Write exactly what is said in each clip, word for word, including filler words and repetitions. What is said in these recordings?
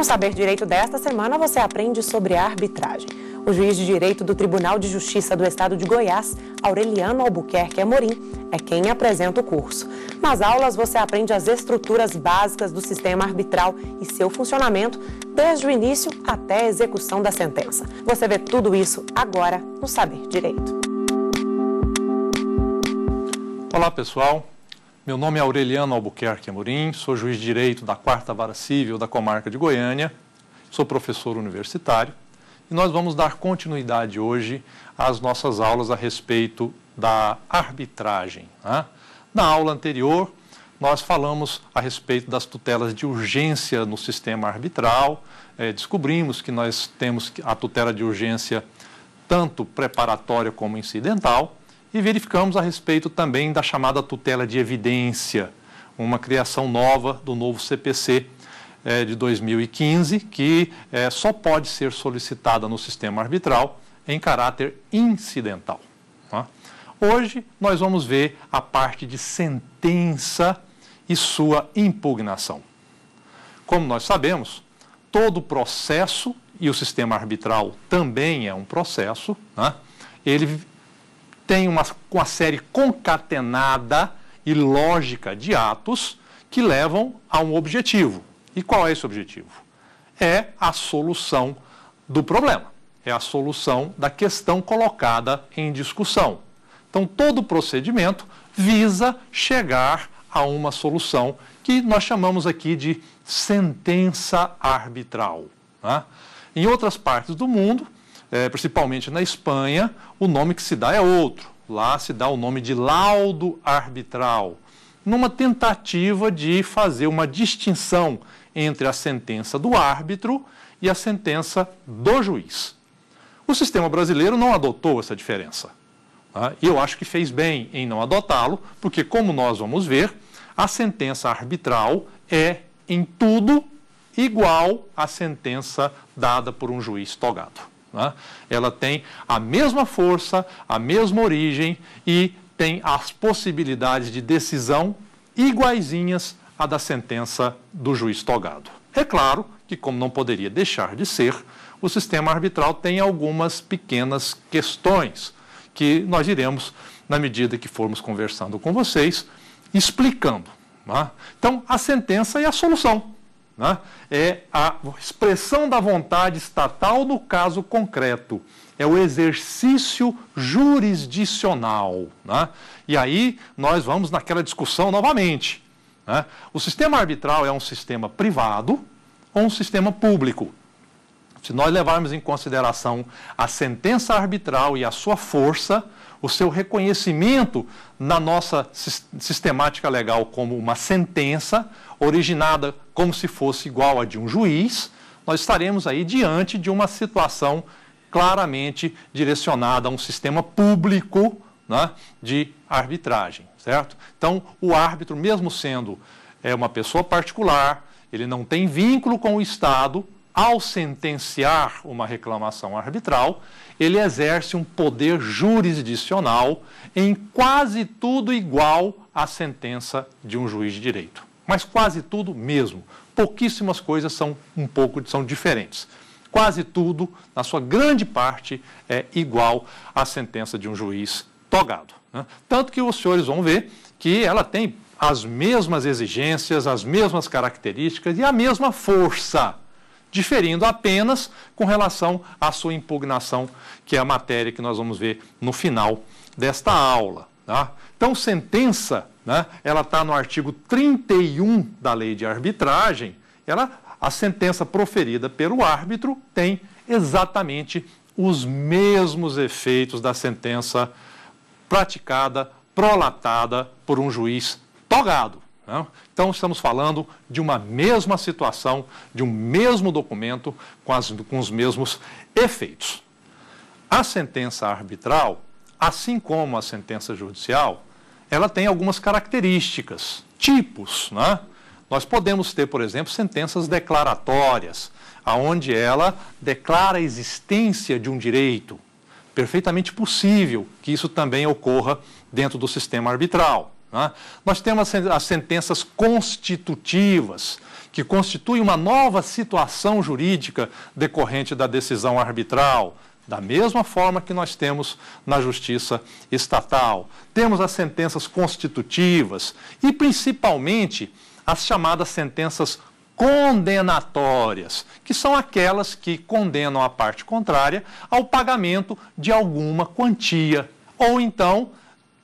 No Saber Direito desta semana, você aprende sobre a arbitragem. O juiz de direito do Tribunal de Justiça do Estado de Goiás, Aureliano Albuquerque Amorim, é quem apresenta o curso. Nas aulas, você aprende as estruturas básicas do sistema arbitral e seu funcionamento, desde o início até a execução da sentença. Você vê tudo isso agora no Saber Direito. Olá, pessoal. Meu nome é Aureliano Albuquerque Amorim, sou juiz de direito da quarta Vara Civil da Comarca de Goiânia, sou professor universitário e nós vamos dar continuidade hoje às nossas aulas a respeito da arbitragem. Né? Na aula anterior, nós falamos a respeito das tutelas de urgência no sistema arbitral, eh, descobrimos que nós temos a tutela de urgência tanto preparatória como incidental, e verificamos a respeito também da chamada tutela de evidência, uma criação nova do novo C P C eh, de dois mil e quinze, que eh, só pode ser solicitada no sistema arbitral em caráter incidental. Tá? Hoje nós vamos ver a parte de sentença e sua impugnação. Como nós sabemos, todo processo, e o sistema arbitral também é um processo, né? Ele tem uma, uma série concatenada e lógica de atos que levam a um objetivo. E qual é esse objetivo? É a solução do problema, é a solução da questão colocada em discussão. Então, todo procedimento visa chegar a uma solução que nós chamamos aqui de sentença arbitral. Né? Em outras partes do mundo, É, principalmente na Espanha, o nome que se dá é outro. Lá se dá o nome de laudo arbitral, numa tentativa de fazer uma distinção entre a sentença do árbitro e a sentença do juiz. O sistema brasileiro não adotou essa diferença. Tá? E eu acho que fez bem em não adotá-lo, porque, como nós vamos ver, a sentença arbitral é, em tudo, igual à sentença dada por um juiz togado. Ela tem a mesma força, a mesma origem e tem as possibilidades de decisão iguaizinhas à da sentença do juiz togado. É claro que, como não poderia deixar de ser, o sistema arbitral tem algumas pequenas questões que nós iremos, na medida que formos conversando com vocês, explicando. Então, a sentença é a solução. É a expressão da vontade estatal no caso concreto, é o exercício jurisdicional. Né? E aí nós vamos naquela discussão novamente. Né? O sistema arbitral é um sistema privado ou um sistema público? Se nós levarmos em consideração a sentença arbitral e a sua força, o seu reconhecimento na nossa sistemática legal como uma sentença, originada como se fosse igual a de um juiz, nós estaremos aí diante de uma situação claramente direcionada a um sistema público, né, de arbitragem, certo? Então, o árbitro, mesmo sendo é, uma pessoa particular, ele não tem vínculo com o Estado. Ao sentenciar uma reclamação arbitral, ele exerce um poder jurisdicional em quase tudo igual à sentença de um juiz de direito. Mas quase tudo mesmo. Pouquíssimas coisas são um pouco são diferentes. Quase tudo, na sua grande parte, é igual à sentença de um juiz togado. Né? Tanto que os senhores vão ver que ela tem as mesmas exigências, as mesmas características e a mesma força, diferindo apenas com relação à sua impugnação, que é a matéria que nós vamos ver no final desta aula. Tá? Então, sentença, né, ela está no artigo trinta e um da Lei de Arbitragem, ela, a sentença proferida pelo árbitro tem exatamente os mesmos efeitos da sentença praticada, prolatada por um juiz togado. Então, estamos falando de uma mesma situação, de um mesmo documento, com, as, com os mesmos efeitos. A sentença arbitral, assim como a sentença judicial, ela tem algumas características, tipos. Né? Nós podemos ter, por exemplo, sentenças declaratórias, onde ela declara a existência de um direito. Perfeitamente possível que isso também ocorra dentro do sistema arbitral. Nós temos as sentenças constitutivas, que constitui uma nova situação jurídica decorrente da decisão arbitral, da mesma forma que nós temos na justiça estatal. Temos as sentenças constitutivas e, principalmente, as chamadas sentenças condenatórias, que são aquelas que condenam a parte contrária ao pagamento de alguma quantia, ou então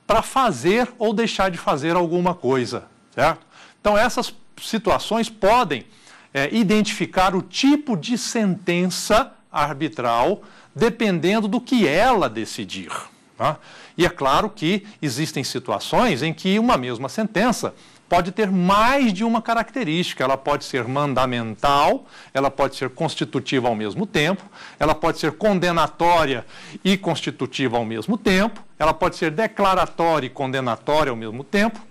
para fazer ou deixar de fazer alguma coisa, certo? Então, essas situações podem é, identificar o tipo de sentença arbitral dependendo do que ela decidir, tá? E é claro que existem situações em que uma mesma sentença pode ter mais de uma característica. Ela pode ser mandamental, ela pode ser constitutiva ao mesmo tempo, ela pode ser condenatória e constitutiva ao mesmo tempo, ela pode ser declaratória e condenatória ao mesmo tempo.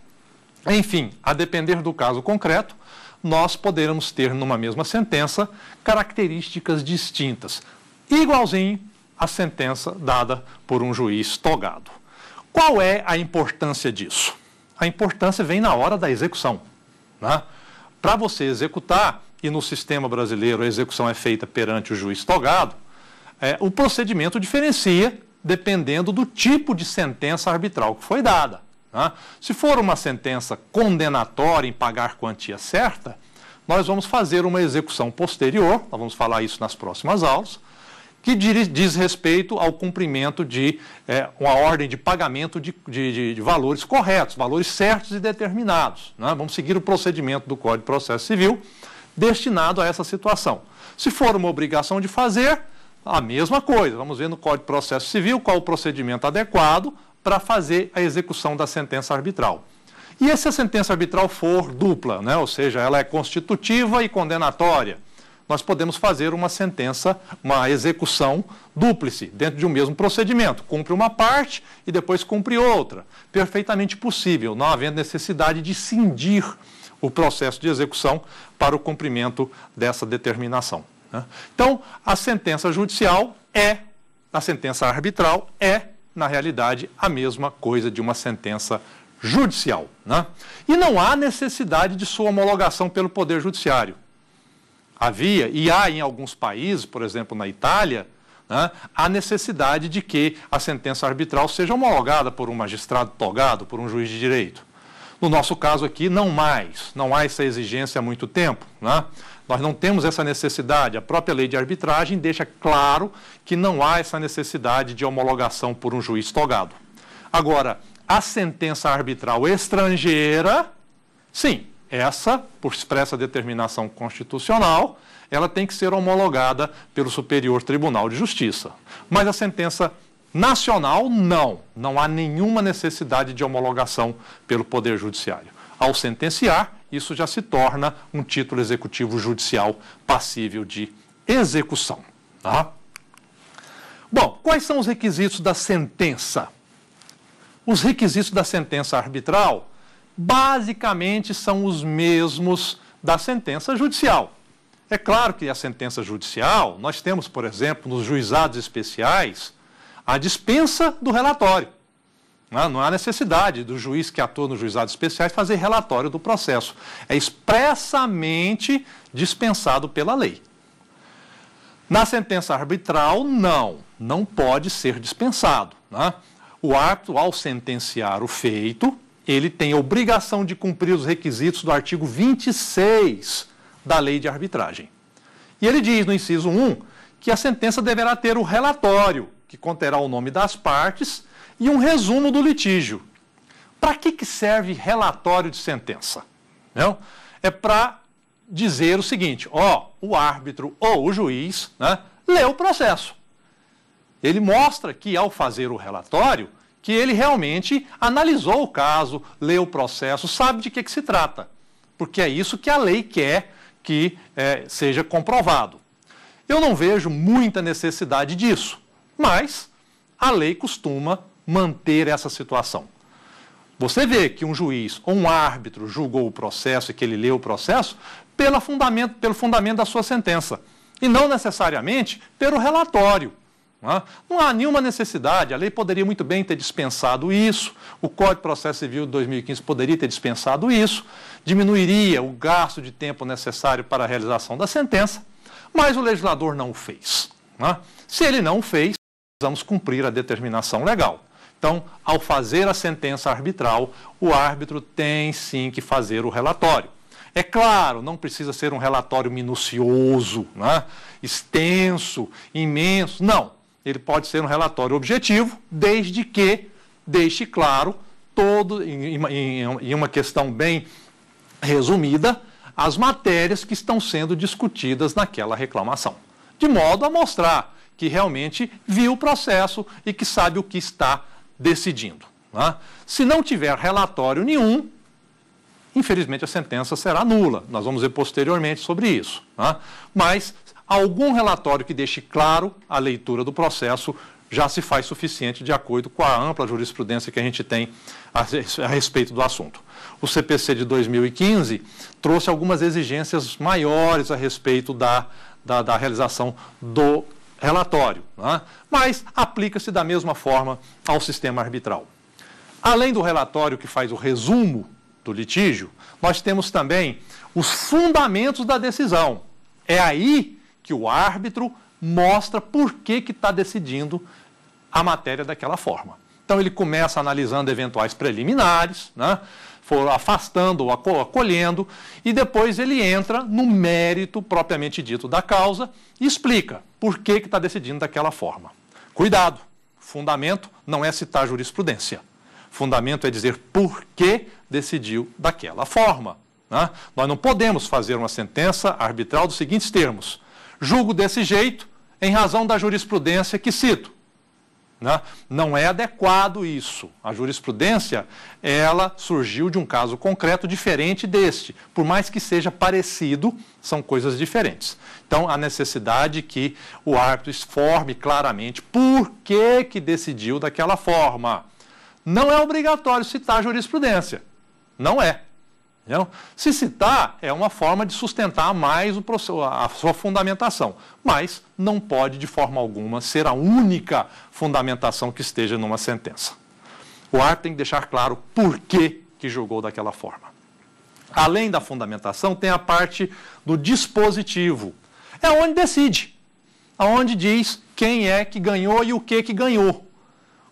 Enfim, a depender do caso concreto, nós poderemos ter numa mesma sentença características distintas, igualzinho à sentença dada por um juiz togado. Qual é a importância disso? A importância vem na hora da execução, né? Para você executar, e no sistema brasileiro a execução é feita perante o juiz togado, é, o procedimento diferencia dependendo do tipo de sentença arbitral que foi dada, né? Se for uma sentença condenatória em pagar quantia certa, nós vamos fazer uma execução posterior, nós vamos falar isso nas próximas aulas, que diz respeito ao cumprimento de é, uma ordem de pagamento de, de, de valores corretos, valores certos e determinados, né? Vamos seguir o procedimento do Código de Processo Civil destinado a essa situação. Se for uma obrigação de fazer, a mesma coisa. Vamos ver no Código de Processo Civil qual o procedimento adequado para fazer a execução da sentença arbitral. E se a sentença arbitral for dupla, né? Ou seja, ela é constitutiva e condenatória, nós podemos fazer uma sentença, uma execução dúplice, dentro de um mesmo procedimento. Cumpre uma parte e depois cumpre outra. Perfeitamente possível, não havendo necessidade de cindir o processo de execução para o cumprimento dessa determinação, né? Então, a sentença judicial é, a sentença arbitral é, na realidade, a mesma coisa de uma sentença judicial, né? E não há necessidade de sua homologação pelo Poder Judiciário. Havia, e há em alguns países, por exemplo, na Itália, né, a necessidade de que a sentença arbitral seja homologada por um magistrado togado, por um juiz de direito. No nosso caso aqui, não mais, não há essa exigência há muito tempo, né? Nós não temos essa necessidade. A própria lei de arbitragem deixa claro que não há essa necessidade de homologação por um juiz togado. Agora, a sentença arbitral estrangeira, sim, essa, por expressa determinação constitucional, ela tem que ser homologada pelo Superior Tribunal de Justiça. Mas a sentença nacional, não. Não há nenhuma necessidade de homologação pelo Poder Judiciário. Ao sentenciar, isso já se torna um título executivo judicial passível de execução, tá? Bom, quais são os requisitos da sentença? Os requisitos da sentença arbitral basicamente são os mesmos da sentença judicial. É claro que a sentença judicial, nós temos, por exemplo, nos juizados especiais, a dispensa do relatório. Não há necessidade do juiz que atua nos juizados especiais fazer relatório do processo. É expressamente dispensado pela lei. Na sentença arbitral, não. Não pode ser dispensado, né? O árbitro, ao sentenciar o feito, ele tem a obrigação de cumprir os requisitos do artigo vinte e seis da Lei de Arbitragem. E ele diz no inciso um que a sentença deverá ter o relatório, que conterá o nome das partes e um resumo do litígio. Para que que serve relatório de sentença? Não? É para dizer o seguinte, ó, o árbitro ou o juiz, né, lê o processo. Ele mostra que, ao fazer o relatório, que ele realmente analisou o caso, leu o processo, sabe de que, que se trata, porque é isso que a lei quer que é, seja comprovado. Eu não vejo muita necessidade disso, mas a lei costuma manter essa situação. Você vê que um juiz ou um árbitro julgou o processo e que ele leu o processo pelo fundamento, pelo fundamento da sua sentença, e não necessariamente pelo relatório. Não há nenhuma necessidade, a lei poderia muito bem ter dispensado isso, o Código de Processo Civil de dois mil e quinze poderia ter dispensado isso, diminuiria o gasto de tempo necessário para a realização da sentença, mas o legislador não o fez. Se ele não o fez, precisamos cumprir a determinação legal. Então, ao fazer a sentença arbitral, o árbitro tem sim que fazer o relatório. É claro, não precisa ser um relatório minucioso, né? extenso, imenso, não. Ele pode ser um relatório objetivo, desde que deixe claro, todo, em, em, em uma questão bem resumida, as matérias que estão sendo discutidas naquela reclamação, de modo a mostrar que realmente viu o processo e que sabe o que está decidindo. Né? Se não tiver relatório nenhum, infelizmente, a sentença será nula. Nós vamos ver posteriormente sobre isso. Né? Mas algum relatório que deixe claro a leitura do processo já se faz suficiente de acordo com a ampla jurisprudência que a gente tem a respeito do assunto. O C P C de dois mil e quinze trouxe algumas exigências maiores a respeito da, da, da realização do relatório, né? Mas aplica-se da mesma forma ao sistema arbitral. Além do relatório que faz o resumo do litígio, nós temos também os fundamentos da decisão. É aí que o árbitro mostra por que que está decidindo a matéria daquela forma. Então, ele começa analisando eventuais preliminares, né? for afastando ou acolhendo, e depois ele entra no mérito propriamente dito da causa e explica por que que está decidindo daquela forma. Cuidado! Fundamento não é citar jurisprudência. Fundamento é dizer por que decidiu daquela forma. Né? Nós não podemos fazer uma sentença arbitral dos seguintes termos. Julgo desse jeito em razão da jurisprudência que cito. Né? Não é adequado isso. A jurisprudência, ela surgiu de um caso concreto diferente deste. Por mais que seja parecido, são coisas diferentes. Então, há necessidade que o árbitro informe claramente por que que decidiu daquela forma. Não é obrigatório citar jurisprudência. Não é. Entendeu? Se citar, é uma forma de sustentar mais o, a sua fundamentação, mas não pode, de forma alguma, ser a única fundamentação que esteja numa sentença. O árbitro tem que deixar claro por que que julgou daquela forma. Além da fundamentação, tem a parte do dispositivo. É onde decide, onde diz quem é que ganhou e o que que ganhou.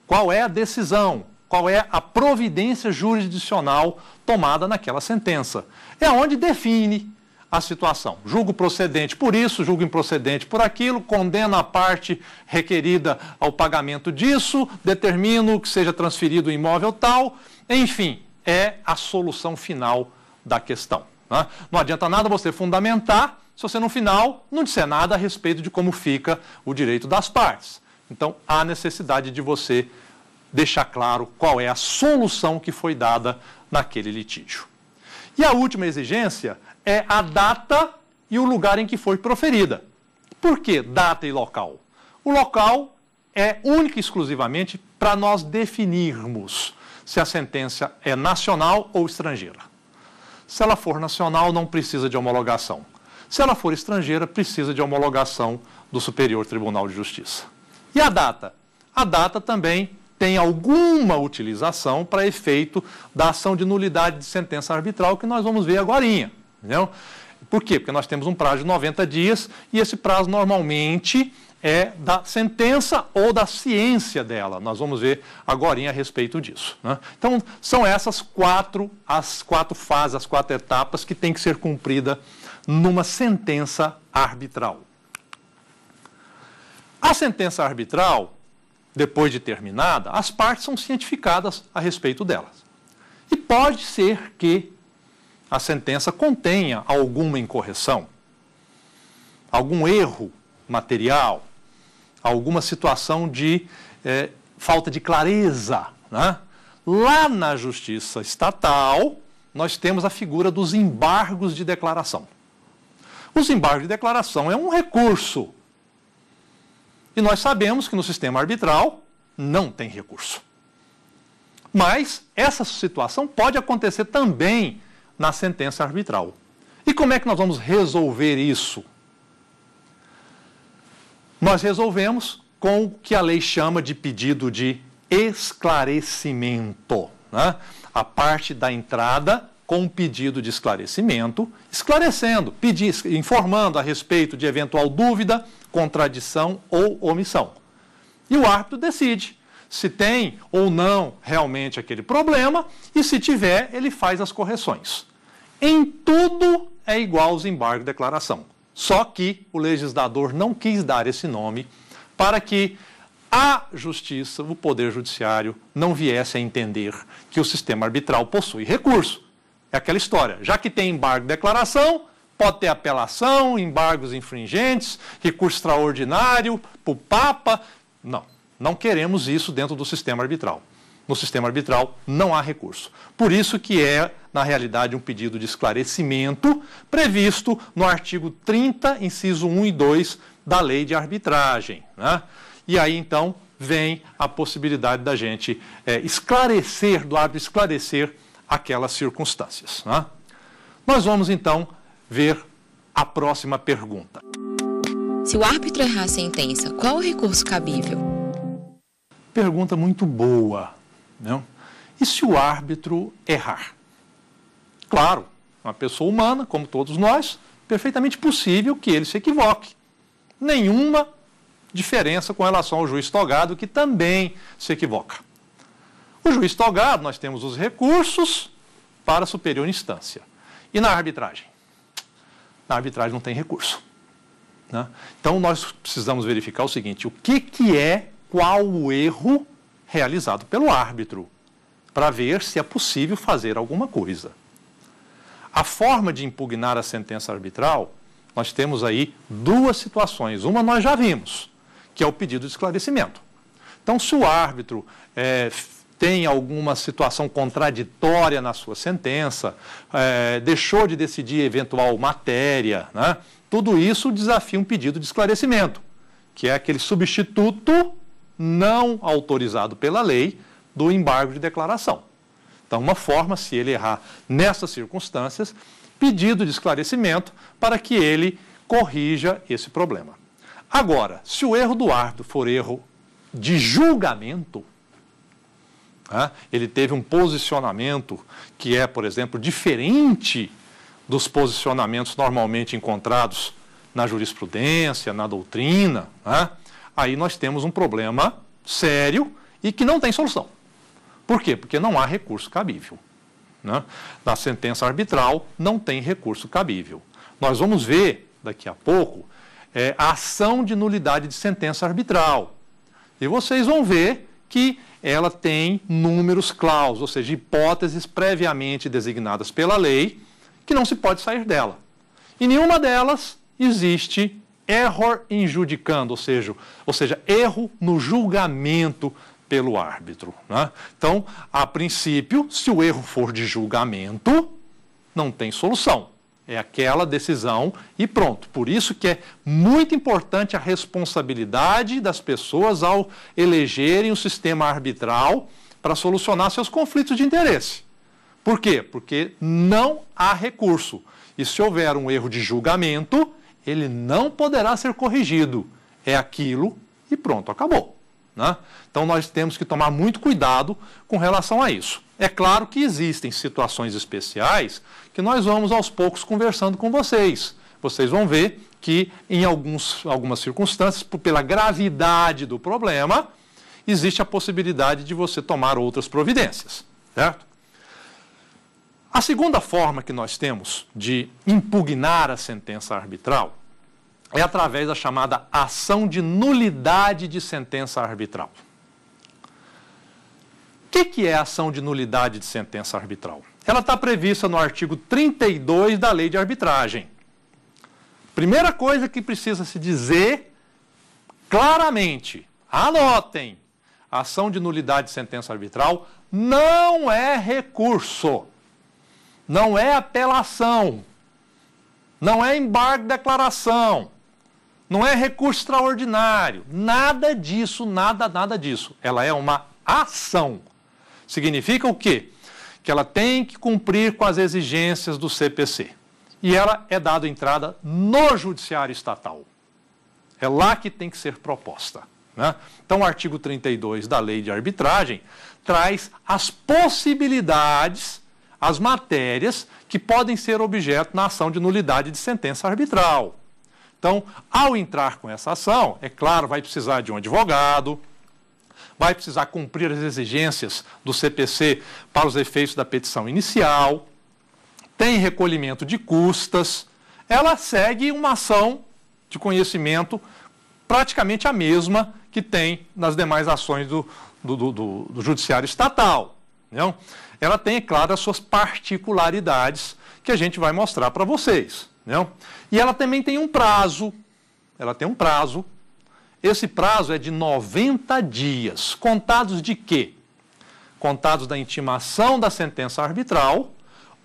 Qual é a decisão? Qual é a providência jurisdicional tomada naquela sentença. É onde define a situação. Julgo procedente por isso, julgo improcedente por aquilo, condeno a parte requerida ao pagamento disso, determino que seja transferido o imóvel tal, enfim, é a solução final da questão. Né? Não adianta nada você fundamentar se você no final não disser nada a respeito de como fica o direito das partes. Então, há necessidade de você deixar claro qual é a solução que foi dada naquele litígio. E a última exigência é a data e o lugar em que foi proferida. Por que data e local? O local é único e exclusivamente para nós definirmos se a sentença é nacional ou estrangeira. Se ela for nacional, não precisa de homologação. Se ela for estrangeira, precisa de homologação do Superior Tribunal de Justiça. E a data? A data também tem alguma utilização para efeito da ação de nulidade de sentença arbitral, que nós vamos ver agorinha. Entendeu? Por quê? Porque nós temos um prazo de noventa dias e esse prazo normalmente é da sentença ou da ciência dela. Nós vamos ver agorinha a respeito disso. Né? Então, são essas quatro, as quatro fases, as quatro etapas que tem que ser cumprida numa sentença arbitral. A sentença arbitral, depois de terminada, as partes são cientificadas a respeito delas. E pode ser que a sentença contenha alguma incorreção, algum erro material, alguma situação de eh, falta de clareza. Né? Lá na justiça estatal, nós temos a figura dos embargos de declaração. Os embargos de declaração é um recurso. E nós sabemos que no sistema arbitral não tem recurso. Mas essa situação pode acontecer também na sentença arbitral. E como é que nós vamos resolver isso? Nós resolvemos com o que a lei chama de pedido de esclarecimento, né? A parte da entrada com pedido de esclarecimento, esclarecendo, pedir, informando a respeito de eventual dúvida, contradição ou omissão. E o árbitro decide se tem ou não realmente aquele problema e, se tiver, ele faz as correções. Em tudo é igual aos embargos de declaração, só que o legislador não quis dar esse nome para que a justiça, o poder judiciário, não viesse a entender que o sistema arbitral possui recurso. É aquela história, já que tem embargo de declaração, pode ter apelação, embargos infringentes, recurso extraordinário, pulpapa. Não, não queremos isso dentro do sistema arbitral. No sistema arbitral não há recurso. Por isso que é, na realidade, um pedido de esclarecimento previsto no artigo trinta, inciso um e dois da Lei de Arbitragem, né? E aí, então, vem a possibilidade da gente é, esclarecer, do árbitro esclarecer aquelas circunstâncias, né? Nós vamos, então, ver a próxima pergunta. Se o árbitro errar a sentença, qual o recurso cabível? Pergunta muito boa, né? E se o árbitro errar? Claro, uma pessoa humana, como todos nós, perfeitamente possível que ele se equivoque. Nenhuma diferença com relação ao juiz togado, que também se equivoca. O juiz togado, nós temos os recursos para a superior instância. E na arbitragem? Na arbitragem não tem recurso, né? Então, nós precisamos verificar o seguinte, o que, que é, qual o erro realizado pelo árbitro, para ver se é possível fazer alguma coisa. A forma de impugnar a sentença arbitral, nós temos aí duas situações. Uma nós já vimos, que é o pedido de esclarecimento. Então, se o árbitro é, tem alguma situação contraditória na sua sentença, é, deixou de decidir eventual matéria, né? Tudo isso desafia um pedido de esclarecimento, que é aquele substituto não autorizado pela lei do embargo de declaração. Então, uma forma, se ele errar nessas circunstâncias, pedido de esclarecimento para que ele corrija esse problema. Agora, se o erro do árbitro for erro de julgamento, né, ele teve um posicionamento que é, por exemplo, diferente dos posicionamentos normalmente encontrados na jurisprudência, na doutrina, né, aí nós temos um problema sério e que não tem solução. Por quê? Porque não há recurso cabível, né? Na sentença arbitral não tem recurso cabível. Nós vamos ver, daqui a pouco, é, a ação de nulidade de sentença arbitral. E vocês vão ver que ela tem números clausos, ou seja, hipóteses previamente designadas pela lei, que não se pode sair dela. E nenhuma delas existe error in judicando, ou seja, ou seja, erro no julgamento pelo árbitro, né? Então, a princípio, se o erro for de julgamento, não tem solução. É aquela decisão e pronto. Por isso que é muito importante a responsabilidade das pessoas ao elegerem o sistema arbitral para solucionar seus conflitos de interesse. Por quê? Porque não há recurso. E se houver um erro de julgamento, ele não poderá ser corrigido. É aquilo e pronto, acabou, né? Então, nós temos que tomar muito cuidado com relação a isso. É claro que existem situações especiais que nós vamos, aos poucos, conversando com vocês. Vocês vão ver que, em alguns, algumas circunstâncias, pela gravidade do problema, existe a possibilidade de você tomar outras providências, certo? A segunda forma que nós temos de impugnar a sentença arbitral é através da chamada ação de nulidade de sentença arbitral. O que, que é a ação de nulidade de sentença arbitral? Ela está prevista no artigo trinta e dois da Lei de Arbitragem. Primeira coisa que precisa se dizer claramente, anotem, a ação de nulidade de sentença arbitral não é recurso, não é apelação, não é embargo de declaração, não é recurso extraordinário, nada disso, nada, nada disso. Ela é uma ação. Significa o quê? Que ela tem que cumprir com as exigências do C P C. E ela é dada entrada no judiciário estatal. É lá que tem que ser proposta. Né? Então, o artigo trinta e dois da Lei de Arbitragem traz as possibilidades, as matérias que podem ser objeto na ação de nulidade de sentença arbitral. Então, ao entrar com essa ação, é claro, vai precisar de um advogado, vai precisar cumprir as exigências do C P C para os efeitos da petição inicial, tem recolhimento de custas, ela segue uma ação de conhecimento praticamente a mesma que tem nas demais ações do, do, do, do judiciário estatal. Entendeu? Ela tem, é claro, as suas particularidades que a gente vai mostrar para vocês. Entendeu? E ela também tem um prazo, ela tem um prazo. Esse prazo é de noventa dias, contados de quê? Contados da intimação da sentença arbitral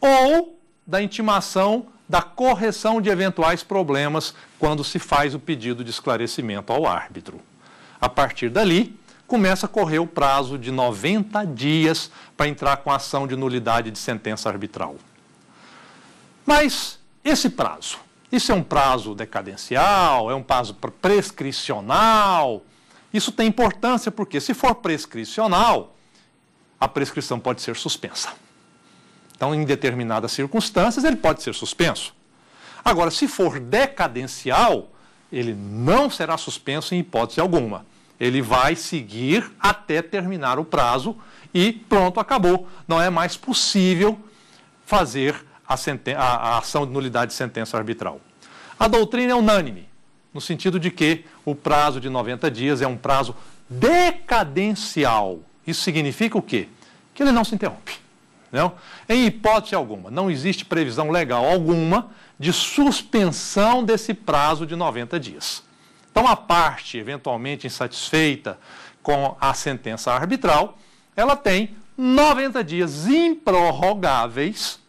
ou da intimação da correção de eventuais problemas quando se faz o pedido de esclarecimento ao árbitro. A partir dali, começa a correr o prazo de noventa dias para entrar com a ação de nulidade de sentença arbitral. Mas esse prazo... isso é um prazo decadencial, é um prazo prescricional. Isso tem importância porque, se for prescricional, a prescrição pode ser suspensa. Então, em determinadas circunstâncias, ele pode ser suspenso. Agora, se for decadencial, ele não será suspenso em hipótese alguma. Ele vai seguir até terminar o prazo e pronto, acabou. Não é mais possível fazer A, a ação de nulidade de sentença arbitral. A doutrina é unânime, no sentido de que o prazo de noventa dias é um prazo decadencial. Isso significa o quê? Que ele não se interrompe. Não? Em hipótese alguma, não existe previsão legal alguma de suspensão desse prazo de noventa dias. Então, a parte eventualmente insatisfeita com a sentença arbitral, ela tem noventa dias improrrogáveis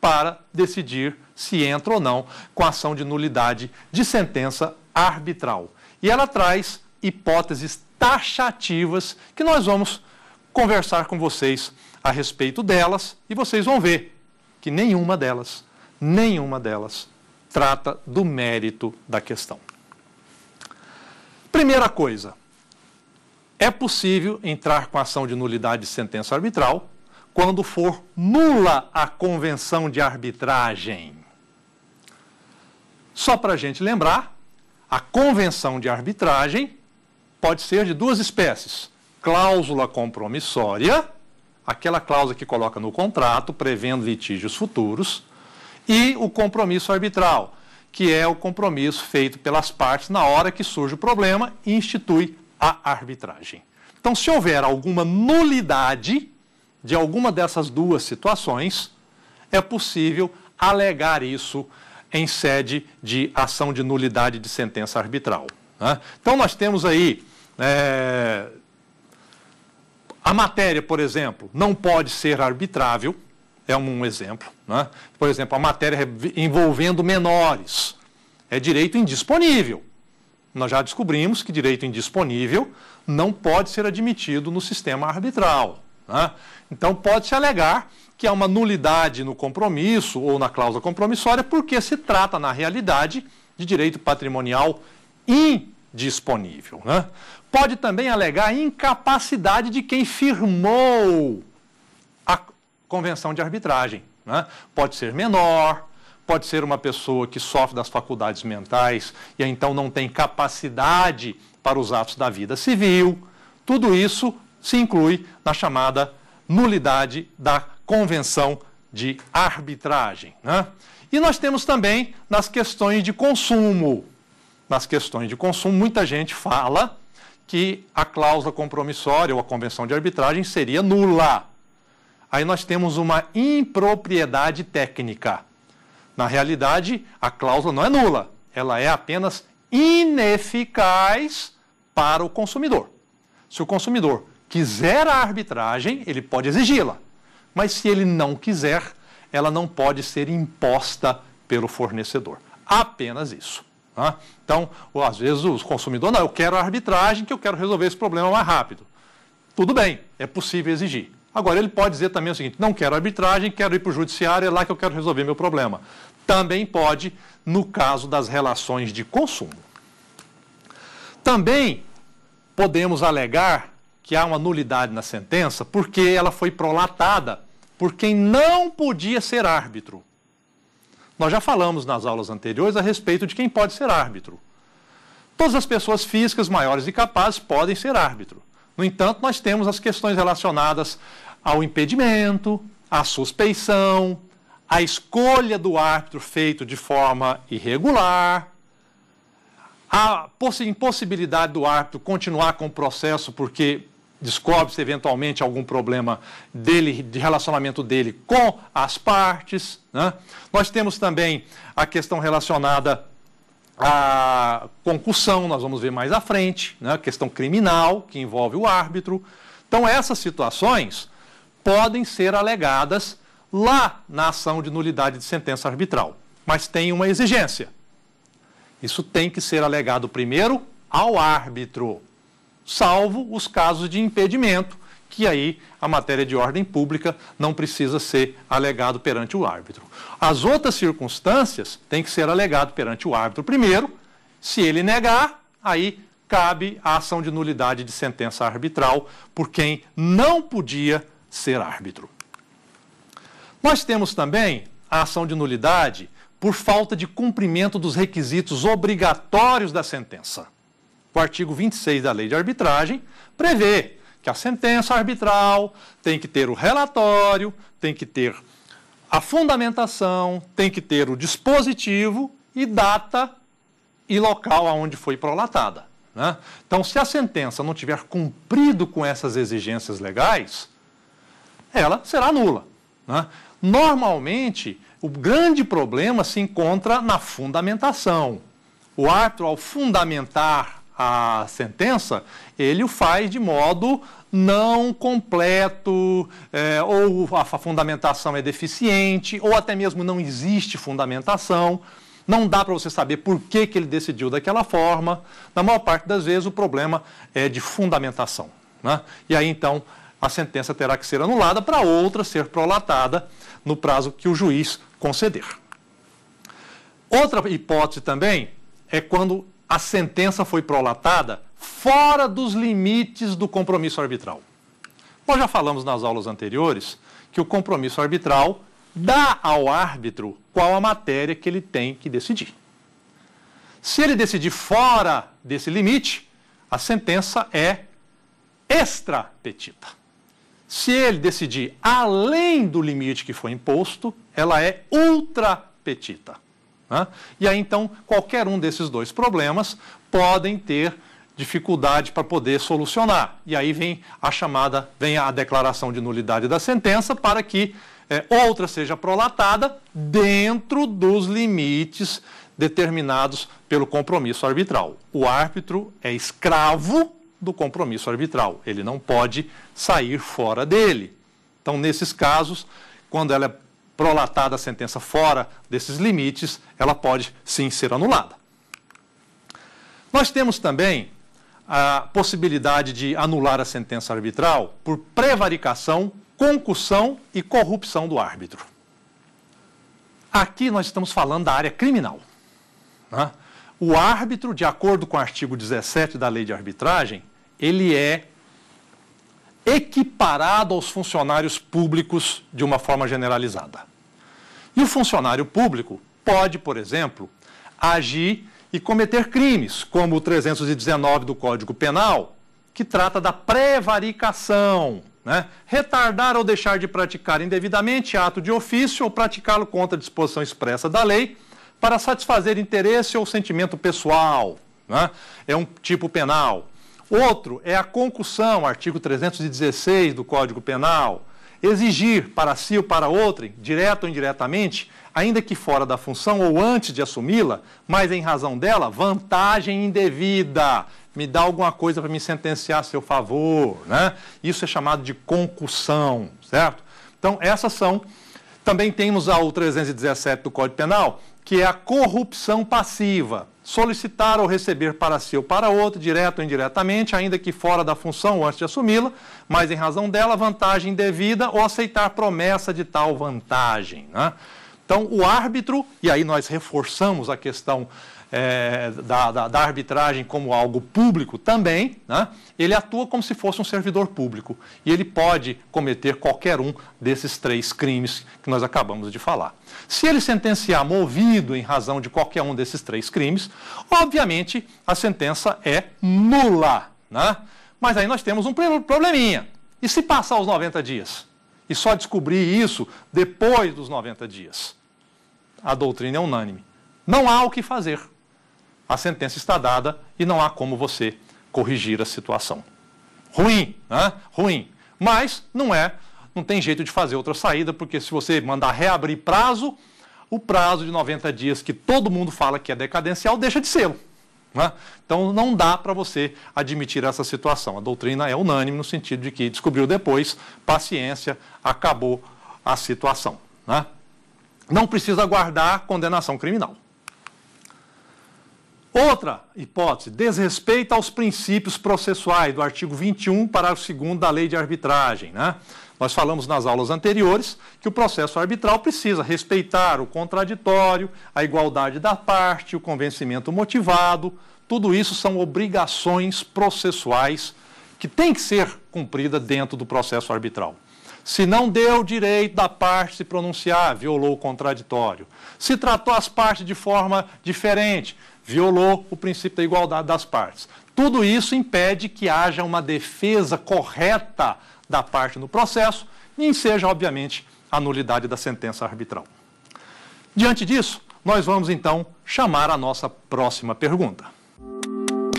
para decidir se entra ou não com ação de nulidade de sentença arbitral. E ela traz hipóteses taxativas que nós vamos conversar com vocês a respeito delas, e vocês vão ver que nenhuma delas, nenhuma delas trata do mérito da questão. Primeira coisa, é possível entrar com ação de nulidade de sentença arbitral quando for nula a convenção de arbitragem. Só para a gente lembrar, a convenção de arbitragem pode ser de duas espécies. Cláusula compromissória, aquela cláusula que coloca no contrato, prevendo litígios futuros, e o compromisso arbitral, que é o compromisso feito pelas partes na hora que surge o problema e institui a arbitragem. Então, se houver alguma nulidade de alguma dessas duas situações, é possível alegar isso em sede de ação de nulidade de sentença arbitral. Né? Então, nós temos aí é, a matéria, por exemplo, não pode ser arbitrável, é um exemplo. Né? Por exemplo, a matéria envolvendo menores é direito indisponível. Nós já descobrimos que direito indisponível não pode ser admitido no sistema arbitral. Então, pode-se alegar que há uma nulidade no compromisso ou na cláusula compromissória, porque se trata, na realidade, de direito patrimonial indisponível. Pode também alegar a incapacidade de quem firmou a convenção de arbitragem. Pode ser menor, pode ser uma pessoa que sofre das faculdades mentais e, então, não tem capacidade para os atos da vida civil. Tudo isso se inclui na chamada nulidade da convenção de arbitragem. Né? E nós temos também nas questões de consumo. Nas questões de consumo, muita gente fala que a cláusula compromissória ou a convenção de arbitragem seria nula. Aí nós temos uma impropriedade técnica. Na realidade, a cláusula não é nula, ela é apenas ineficaz para o consumidor. Se o consumidor quiser a arbitragem, ele pode exigi-la, mas se ele não quiser, ela não pode ser imposta pelo fornecedor. Apenas isso. Tá? Então, às vezes o consumidor, não, eu quero a arbitragem, que eu quero resolver esse problema mais rápido. Tudo bem, é possível exigir. Agora, ele pode dizer também o seguinte, não quero arbitragem, quero ir para o judiciário, é lá que eu quero resolver meu problema. Também pode, no caso das relações de consumo. Também podemos alegar que há uma nulidade na sentença porque ela foi prolatada por quem não podia ser árbitro. Nós já falamos nas aulas anteriores a respeito de quem pode ser árbitro. Todas as pessoas físicas maiores e capazes podem ser árbitro. No entanto, nós temos as questões relacionadas ao impedimento, à suspeição, à escolha do árbitro feito de forma irregular, a impossibilidade do árbitro continuar com o processo porque descobre-se eventualmente algum problema dele, de relacionamento dele com as partes, né? Nós temos também a questão relacionada à concussão, nós vamos ver mais à frente, né? A questão criminal que envolve o árbitro. Então, essas situações podem ser alegadas lá na ação de nulidade de sentença arbitral. Mas tem uma exigência. Isso tem que ser alegado primeiro ao árbitro, salvo os casos de impedimento, que aí a matéria de ordem pública não precisa ser alegado perante o árbitro. As outras circunstâncias têm que ser alegado perante o árbitro primeiro. Se ele negar, aí cabe a ação de nulidade de sentença arbitral por quem não podia ser árbitro. Nós temos também a ação de nulidade por falta de cumprimento dos requisitos obrigatórios da sentença. O artigo vinte e seis da Lei de Arbitragem prevê que a sentença arbitral tem que ter o relatório, tem que ter a fundamentação, tem que ter o dispositivo e data e local aonde foi prolatada, né? Então, se a sentença não tiver cumprido com essas exigências legais, ela será nula, né? Normalmente, o grande problema se encontra na fundamentação. O árbitro, ao fundamentar a sentença, ele o faz de modo não completo, é, ou a fundamentação é deficiente, ou até mesmo não existe fundamentação, não dá para você saber por que que ele decidiu daquela forma. Na maior parte das vezes o problema é de fundamentação, né? E aí então a sentença terá que ser anulada para outra ser prolatada no prazo que o juiz conceder. Outra hipótese também é quando a sentença foi prolatada fora dos limites do compromisso arbitral. Nós já falamos nas aulas anteriores que o compromisso arbitral dá ao árbitro qual a matéria que ele tem que decidir. Se ele decidir fora desse limite, a sentença é extra petita. Se ele decidir além do limite que foi imposto, ela é ultra petita. Né? E aí, então, qualquer um desses dois problemas podem ter dificuldade para poder solucionar. E aí vem a chamada, vem a declaração de nulidade da sentença para que é, outra seja prolatada dentro dos limites determinados pelo compromisso arbitral. O árbitro é escravo do compromisso arbitral, ele não pode sair fora dele. Então, nesses casos, quando ela é prolatada a sentença fora desses limites, ela pode sim ser anulada. Nós temos também a possibilidade de anular a sentença arbitral por prevaricação, concussão e corrupção do árbitro. Aqui nós estamos falando da área criminal, né? O árbitro, de acordo com o artigo dezessete da Lei de Arbitragem, ele é equiparado aos funcionários públicos de uma forma generalizada. E o funcionário público pode, por exemplo, agir e cometer crimes, como o trezentos e dezenove do Código Penal, que trata da prevaricação, né? Retardar ou deixar de praticar indevidamente ato de ofício ou praticá-lo contra a disposição expressa da lei para satisfazer interesse ou sentimento pessoal, né? É um tipo penal. Outro é a concussão, artigo trezentos e dezesseis do Código Penal, exigir para si ou para outrem, direta ou indiretamente, ainda que fora da função ou antes de assumi-la, mas em razão dela, vantagem indevida. Me dá alguma coisa para me sentenciar a seu favor, né? Isso é chamado de concussão, certo? Então, essas são. Também temos o trezentos e dezessete do Código Penal, que é a corrupção passiva. Solicitar ou receber para si ou para outro, direto ou indiretamente, ainda que fora da função ou antes de assumi-la, mas em razão dela, vantagem indevida ou aceitar promessa de tal vantagem, né? Então, o árbitro, e aí nós reforçamos a questão é, da, da, da arbitragem como algo público também, né, ele atua como se fosse um servidor público e ele pode cometer qualquer um desses três crimes que nós acabamos de falar. Se ele sentenciar movido em razão de qualquer um desses três crimes, obviamente a sentença é nula, né? Mas aí nós temos um probleminha. E se passar os noventa dias? E só descobrir isso depois dos noventa dias? A doutrina é unânime. Não há o que fazer. A sentença está dada e não há como você corrigir a situação. Ruim, né? Ruim. Mas não é, não tem jeito de fazer outra saída, porque se você mandar reabrir prazo, o prazo de noventa dias que todo mundo fala que é decadencial deixa de ser. Né? Então não dá para você admitir essa situação. A doutrina é unânime no sentido de que descobriu depois, paciência, acabou a situação. Né? Não precisa aguardar condenação criminal. Outra hipótese, desrespeito aos princípios processuais do artigo vinte e um, parágrafo segundo da Lei de Arbitragem. Né? Nós falamos nas aulas anteriores que o processo arbitral precisa respeitar o contraditório, a igualdade da parte, o convencimento motivado. Tudo isso são obrigações processuais que têm que ser cumpridas dentro do processo arbitral. Se não deu o direito da parte se pronunciar, violou o contraditório. Se tratou as partes de forma diferente, violou o princípio da igualdade das partes. Tudo isso impede que haja uma defesa correta da parte no processo e enseja, obviamente, a nulidade da sentença arbitral. Diante disso, nós vamos, então, chamar a nossa próxima pergunta.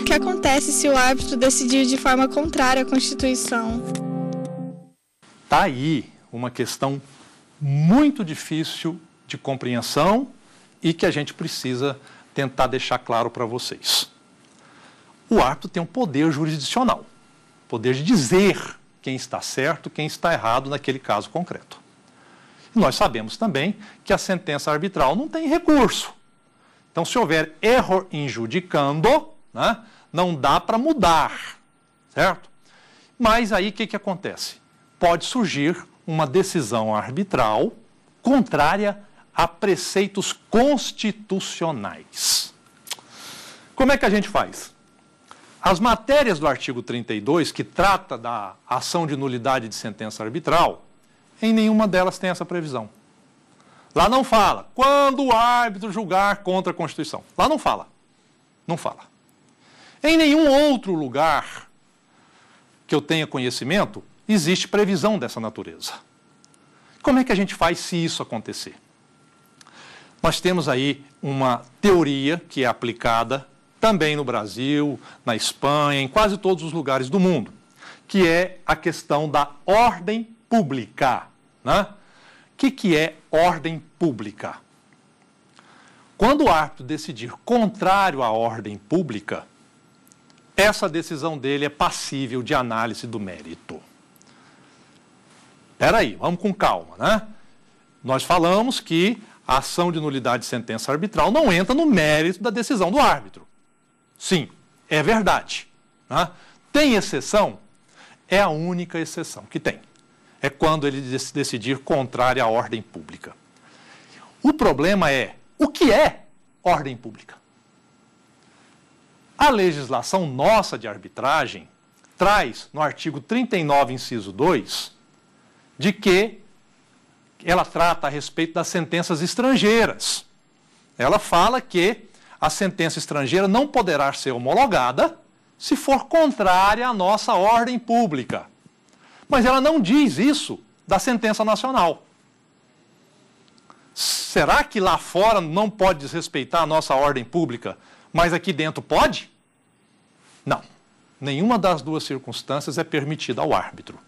O que acontece se o árbitro decidir de forma contrária à Constituição? Está aí uma questão muito difícil de compreensão e que a gente precisa tentar deixar claro para vocês. O árbitro tem um poder jurisdicional, poder de dizer quem está certo, quem está errado naquele caso concreto. E nós sabemos também que a sentença arbitral não tem recurso. Então, se houver erro in judicando, né, não dá para mudar, certo? Mas aí o que, que acontece? Pode surgir uma decisão arbitral contrária a preceitos constitucionais. Como é que a gente faz? As matérias do artigo trinta e dois, que trata da ação de nulidade de sentença arbitral, em nenhuma delas tem essa previsão. Lá não fala, quando o árbitro julgar contra a Constituição. Lá não fala. Não fala. Em nenhum outro lugar que eu tenha conhecimento, existe previsão dessa natureza. Como é que a gente faz se isso acontecer? Nós temos aí uma teoria que é aplicada também no Brasil, na Espanha, em quase todos os lugares do mundo, que é a questão da ordem pública. Né? O que, que é ordem pública? Quando o árbitro decidir contrário à ordem pública, essa decisão dele é passível de análise do mérito. Espera aí, vamos com calma, né? Nós falamos que a ação de nulidade de sentença arbitral não entra no mérito da decisão do árbitro. Sim, é verdade. Né? Tem exceção? É a única exceção que tem. É quando ele decidir contrária à ordem pública. O problema é, o que é ordem pública? A legislação nossa de arbitragem traz, no artigo trinta e nove, inciso dois, de que ela trata a respeito das sentenças estrangeiras. Ela fala que a sentença estrangeira não poderá ser homologada se for contrária à nossa ordem pública. Mas ela não diz isso da sentença nacional. Será que lá fora não pode desrespeitar a nossa ordem pública, mas aqui dentro pode? Não. Nenhuma das duas circunstâncias é permitida ao árbitro.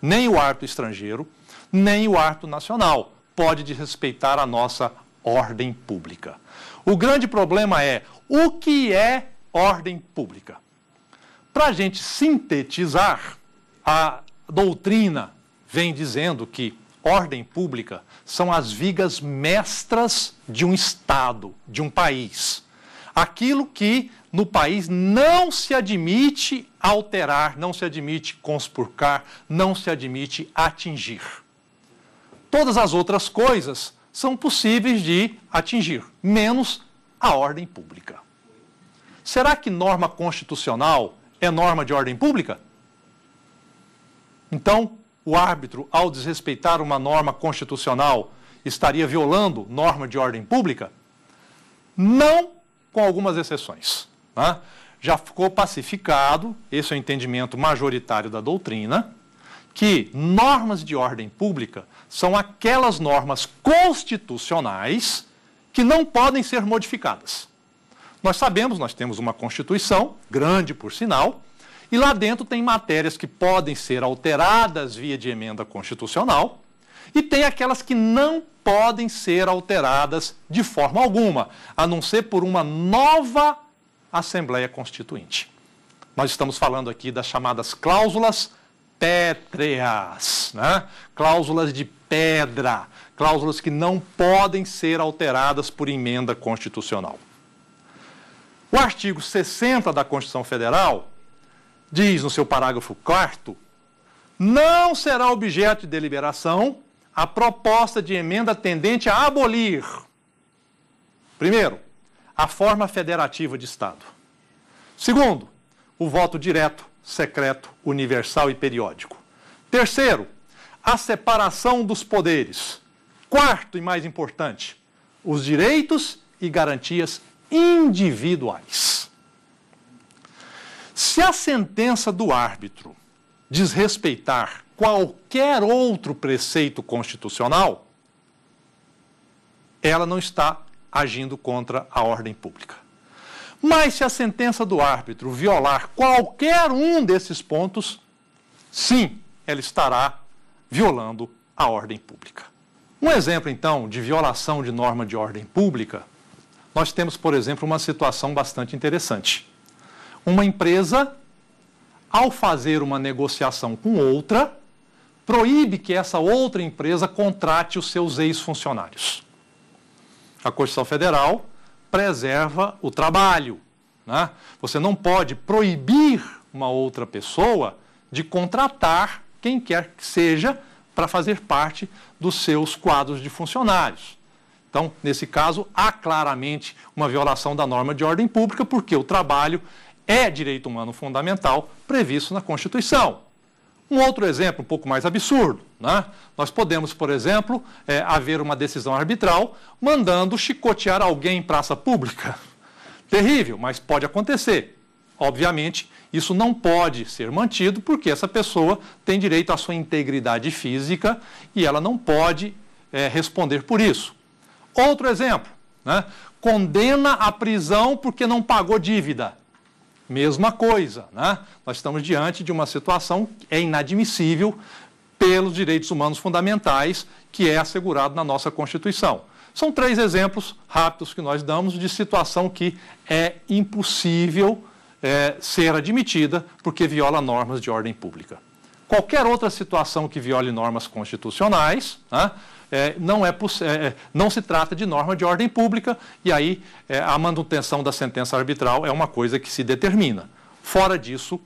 Nem o árbitro estrangeiro, nem o árbitro nacional pode desrespeitar a nossa ordem pública. O grande problema é, o que é ordem pública? Para a gente sintetizar, a doutrina vem dizendo que ordem pública são as vigas mestras de um Estado, de um país. Aquilo que no país não se admite alterar, não se admite conspurcar, não se admite atingir. Todas as outras coisas são possíveis de atingir, menos a ordem pública. Será que norma constitucional é norma de ordem pública? Então, o árbitro, ao desrespeitar uma norma constitucional, estaria violando norma de ordem pública? Não, com algumas exceções, né? Já ficou pacificado, esse é o entendimento majoritário da doutrina, que normas de ordem pública são aquelas normas constitucionais que não podem ser modificadas. Nós sabemos, nós temos uma Constituição, grande por sinal, e lá dentro tem matérias que podem ser alteradas via de emenda constitucional e tem aquelas que não podem ser alteradas de forma alguma, a não ser por uma nova Assembleia Constituinte. Nós estamos falando aqui das chamadas cláusulas pétreas, né? Cláusulas de pedra, cláusulas que não podem ser alteradas por emenda constitucional. O artigo sessenta da Constituição Federal diz no seu parágrafo quarto, não será objeto de deliberação a proposta de emenda tendente a abolir, primeiro, a forma federativa de Estado. Segundo, o voto direto, secreto, universal e periódico. Terceiro, a separação dos poderes. Quarto e mais importante, os direitos e garantias individuais. Se a sentença do árbitro desrespeitar qualquer outro preceito constitucional, ela não está agindo contra a ordem pública. Mas se a sentença do árbitro violar qualquer um desses pontos, sim, ela estará violando a ordem pública. Um exemplo, então, de violação de norma de ordem pública, nós temos, por exemplo, uma situação bastante interessante. Uma empresa, ao fazer uma negociação com outra, proíbe que essa outra empresa contrate os seus ex-funcionários. A Constituição Federal preserva o trabalho, né? Você não pode proibir uma outra pessoa de contratar quem quer que seja para fazer parte dos seus quadros de funcionários. Então, nesse caso, há claramente uma violação da norma de ordem pública, porque o trabalho é direito humano fundamental previsto na Constituição. Um outro exemplo um pouco mais absurdo, né? Nós podemos, por exemplo, é, haver uma decisão arbitral mandando chicotear alguém em praça pública. Terrível, mas pode acontecer. Obviamente, isso não pode ser mantido porque essa pessoa tem direito à sua integridade física e ela não pode é, responder por isso. Outro exemplo, né? Condena à prisão porque não pagou dívida. Mesma coisa, né? Nós estamos diante de uma situação que é inadmissível pelos direitos humanos fundamentais que é assegurado na nossa Constituição. São três exemplos rápidos que nós damos de situação que é impossível é, ser admitida porque viola normas de ordem pública. Qualquer outra situação que viole normas constitucionais, né, é, não, é é, não se trata de norma de ordem pública, e aí é, a manutenção da sentença arbitral é uma coisa que se determina. Fora disso,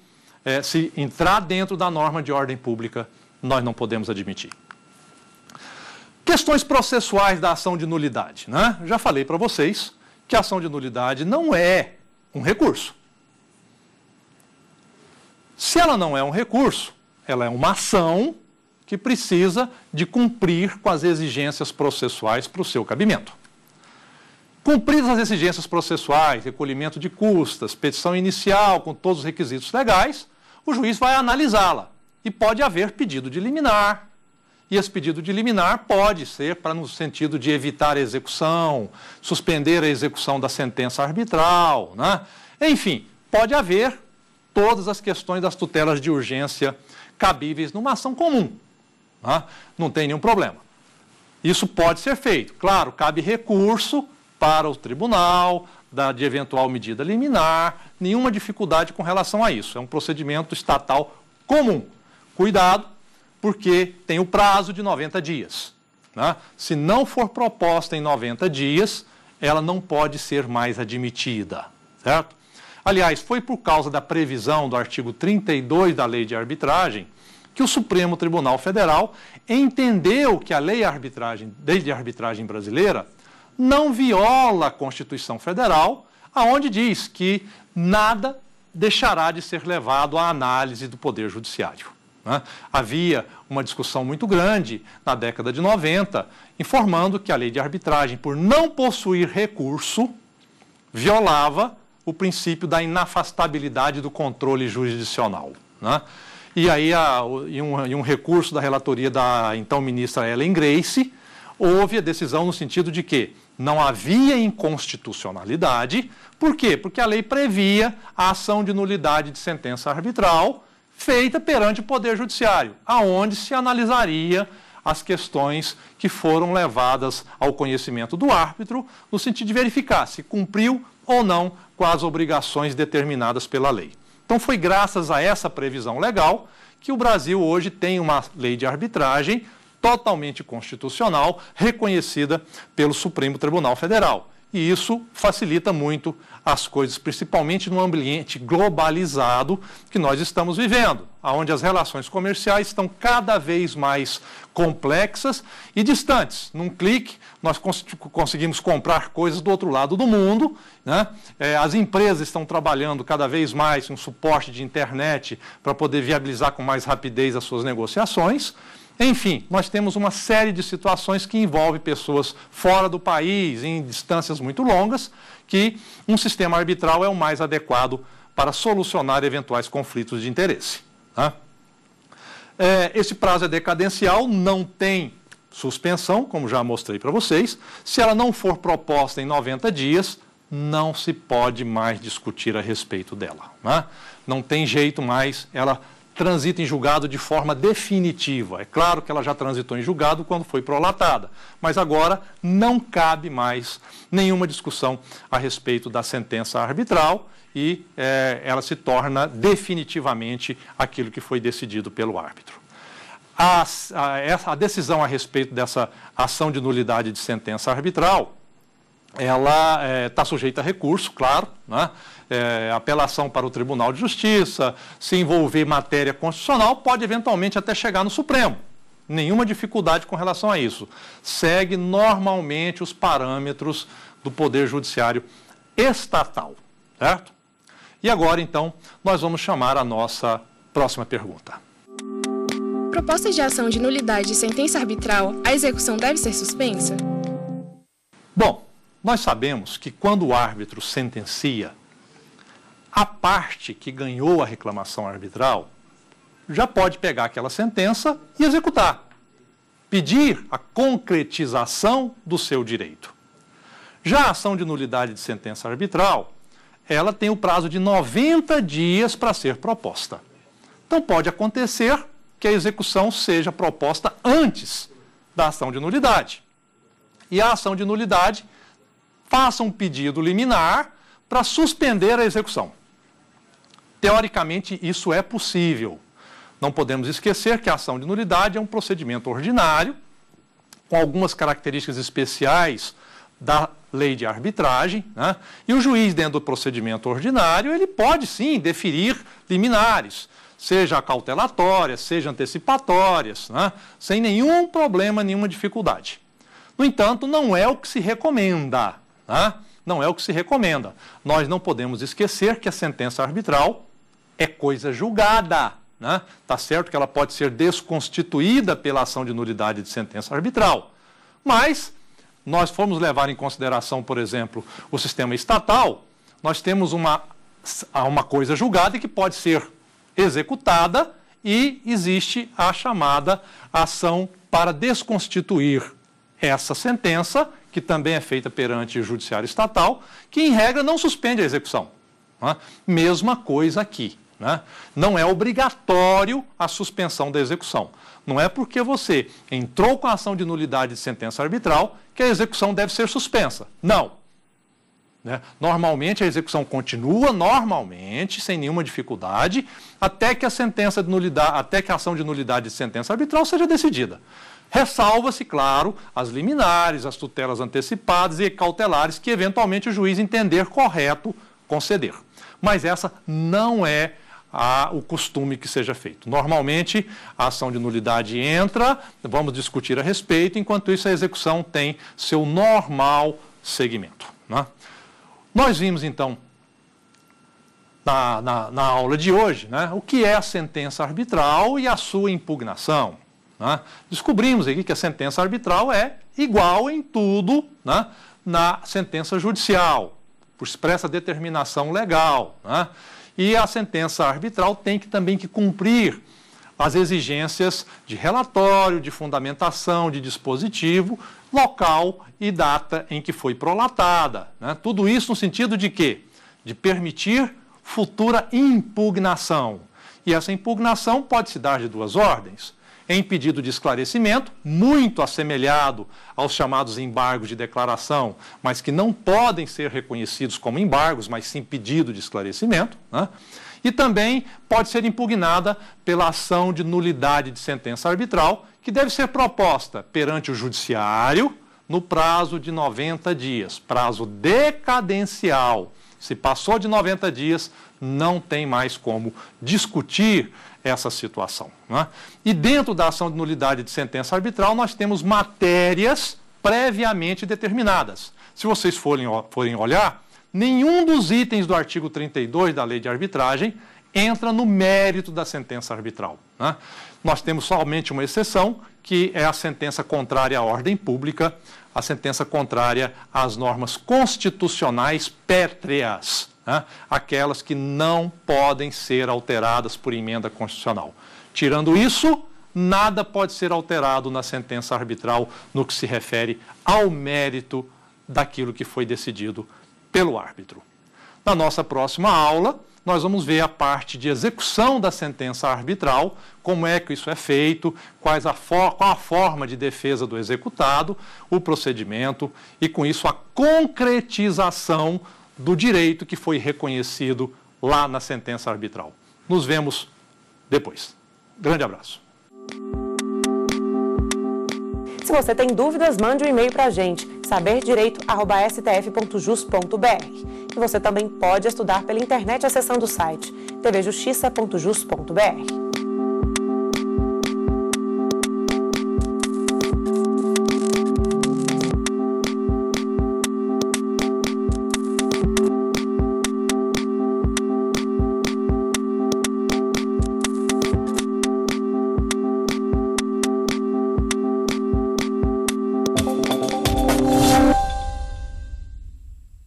é, se entrar dentro da norma de ordem pública, nós não podemos admitir. Questões processuais da ação de nulidade, né? Já falei para vocês que a ação de nulidade não é um recurso. Se ela não é um recurso, ela é uma ação que precisa de cumprir com as exigências processuais para o seu cabimento. Cumpridas as exigências processuais, recolhimento de custas, petição inicial com todos os requisitos legais, o juiz vai analisá-la e pode haver pedido de liminar. E esse pedido de liminar pode ser para no sentido de evitar a execução, suspender a execução da sentença arbitral, né? Enfim, pode haver todas as questões das tutelas de urgência cabíveis numa ação comum, né? Não tem nenhum problema. Isso pode ser feito. Claro, cabe recurso para o tribunal, da, de eventual medida liminar, nenhuma dificuldade com relação a isso. É um procedimento estatal comum. Cuidado, porque tem o prazo de noventa dias, né? Se não for proposta em noventa dias, ela não pode ser mais admitida, certo? Aliás, foi por causa da previsão do artigo trinta e dois da Lei de Arbitragem que o Supremo Tribunal Federal entendeu que a Lei de Arbitragem, Lei de Arbitragem brasileira não viola a Constituição Federal aonde diz que nada deixará de ser levado à análise do Poder Judiciário. Né? Havia uma discussão muito grande na década de noventa, informando que a lei de arbitragem, por não possuir recurso, violava o princípio da inafastabilidade do controle jurisdicional. Né? E aí, a, em, um, em um recurso da relatoria da então ministra Ellen Grace, houve a decisão no sentido de que não havia inconstitucionalidade. Por quê? Porque a lei previa a ação de nulidade de sentença arbitral feita perante o Poder Judiciário, aonde se analisaria as questões que foram levadas ao conhecimento do árbitro, no sentido de verificar se cumpriu ou não com as obrigações determinadas pela lei. Então, foi graças a essa previsão legal que o Brasil hoje tem uma lei de arbitragem totalmente constitucional, reconhecida pelo Supremo Tribunal Federal. E isso facilita muito as coisas, principalmente no ambiente globalizado que nós estamos vivendo, onde as relações comerciais estão cada vez mais complexas e distantes. Num clique, nós cons- conseguimos comprar coisas do outro lado do mundo, né? É, as empresas estão trabalhando cada vez mais um suporte de internet para poder viabilizar com mais rapidez as suas negociações. Enfim, nós temos uma série de situações que envolvem pessoas fora do país, em distâncias muito longas, que um sistema arbitral é o mais adequado para solucionar eventuais conflitos de interesse. Tá? É, esse prazo é decadencial, não tem suspensão, como já mostrei para vocês. Se ela não for proposta em noventa dias, não se pode mais discutir a respeito dela. Né? Não tem jeito mais, ela transita em julgado de forma definitiva. É claro que ela já transitou em julgado quando foi prolatada, mas agora não cabe mais nenhuma discussão a respeito da sentença arbitral e é, ela se torna definitivamente aquilo que foi decidido pelo árbitro. A, a, essa, a decisão a respeito dessa ação de nulidade de sentença arbitral, ela está é, sujeita a recurso, claro, né? É, apelação para o Tribunal de Justiça, se envolver matéria constitucional, pode eventualmente até chegar no Supremo. Nenhuma dificuldade com relação a isso. Segue normalmente os parâmetros do Poder Judiciário estatal, certo? E agora, então, nós vamos chamar a nossa próxima pergunta. Propostas de ação de nulidade de sentença arbitral, a execução deve ser suspensa? Bom, nós sabemos que quando o árbitro sentencia, a parte que ganhou a reclamação arbitral já pode pegar aquela sentença e executar, pedir a concretização do seu direito. Já a ação de nulidade de sentença arbitral, ela tem o prazo de noventa dias para ser proposta. Então, pode acontecer que a execução seja proposta antes da ação de nulidade. E a ação de nulidade faça um pedido liminar para suspender a execução. Teoricamente, isso é possível. Não podemos esquecer que a ação de nulidade é um procedimento ordinário, com algumas características especiais da lei de arbitragem, né? E o juiz, dentro do procedimento ordinário, ele pode, sim, deferir liminares, seja cautelatórias, seja antecipatórias, né? Sem nenhum problema, nenhuma dificuldade. No entanto, não é o que se recomenda, né? Não é o que se recomenda. Nós não podemos esquecer que a sentença arbitral é coisa julgada, né? Tá certo que ela pode ser desconstituída pela ação de nulidade de sentença arbitral. Mas, nós formos levar em consideração, por exemplo, o sistema estatal, nós temos uma, uma coisa julgada que pode ser executada e existe a chamada ação para desconstituir essa sentença, que também é feita perante o judiciário estatal, que, em regra, não suspende a execução. Né? Mesma coisa aqui. Né? Não é obrigatório a suspensão da execução. Não é porque você entrou com a ação de nulidade de sentença arbitral que a execução deve ser suspensa. Não. Né? Normalmente, a execução continua, normalmente, sem nenhuma dificuldade, até que a sentença de nulidade, até que a ação de nulidade de sentença arbitral seja decidida. Ressalva-se, claro, as liminares, as tutelas antecipadas e cautelares que, eventualmente, o juiz entender correto conceder. Mas essa não é a, o costume que seja feito. Normalmente, a ação de nulidade entra, vamos discutir a respeito, enquanto isso a execução tem seu normal segmento. Né? Nós vimos, então, na, na, na aula de hoje, né, o que é a sentença arbitral e a sua impugnação. Né? Descobrimos aqui que a sentença arbitral é igual em tudo, né, na sentença judicial, por expressa determinação legal. Né? E a sentença arbitral tem que, também que cumprir as exigências de relatório, de fundamentação, de dispositivo, local e data em que foi prolatada. Né? Tudo isso no sentido de quê? De permitir futura impugnação. E essa impugnação pode se dar de duas ordens. Em pedido de esclarecimento, muito assemelhado aos chamados embargos de declaração, mas que não podem ser reconhecidos como embargos, mas sim pedido de esclarecimento, né? E também pode ser impugnada pela ação de nulidade de sentença arbitral, que deve ser proposta perante o judiciário no prazo de noventa dias, prazo decadencial. Se passou de noventa dias, não tem mais como discutir essa situação. Né? E dentro da ação de nulidade de sentença arbitral, nós temos matérias previamente determinadas. Se vocês forem, forem olhar, nenhum dos itens do artigo trinta e dois da Lei de Arbitragem entra no mérito da sentença arbitral. Né? Nós temos somente uma exceção, que é a sentença contrária à ordem pública, a sentença contrária às normas constitucionais pétreas. Né? Aquelas que não podem ser alteradas por emenda constitucional. Tirando isso, nada pode ser alterado na sentença arbitral no que se refere ao mérito daquilo que foi decidido pelo árbitro. Na nossa próxima aula, nós vamos ver a parte de execução da sentença arbitral, como é que isso é feito, quais a for- qual a forma de defesa do executado, o procedimento e, com isso, a concretização do direito que foi reconhecido lá na sentença arbitral. Nos vemos depois. Grande abraço. Se você tem dúvidas, mande um e-mail para a gente, saber direito arroba s t f ponto jus ponto b r. E você também pode estudar pela internet acessando o site t v justiça ponto jus ponto b r.